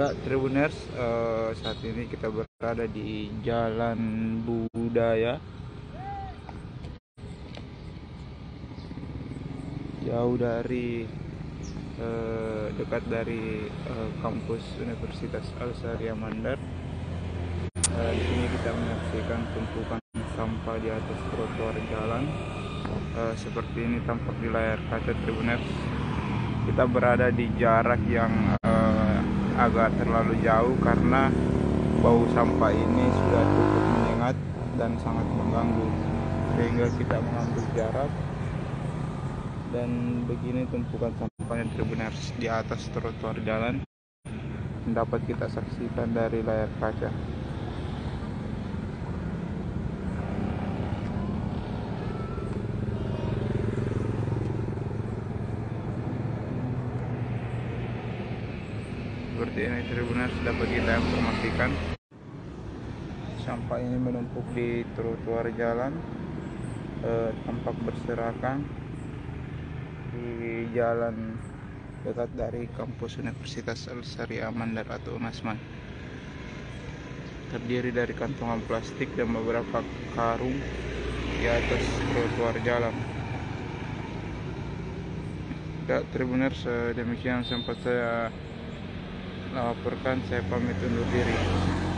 Ya, Tribuners, saat ini kita berada di Jalan Budaya. Jauh dari dekat dari kampus Universitas Alsaria Mandar. Di sini kita menyaksikan tumpukan sampah di atas trotoar jalan. Seperti ini tampak di layar kaca Tribuners. Kita berada di jarak yang agak terlalu jauh karena bau sampah ini sudah cukup menyengat dan sangat mengganggu, sehingga kita mengambil jarak. Dan begini tumpukan sampahnya Tribuners di atas trotoar jalan, dapat kita saksikan dari layar kaca. Seperti ini Tribuners, dapat kita informasikan sampah ini menumpuk di trotoar jalan, tampak berserakan di jalan dekat dari kampus Universitas Alsaria Mandar atau UNASMAN. Terdiri dari kantongan plastik dan beberapa karung di atas trotoar jalan. Ya Tribuners, demikian sempat saya laporkan. Saya pamit undur diri.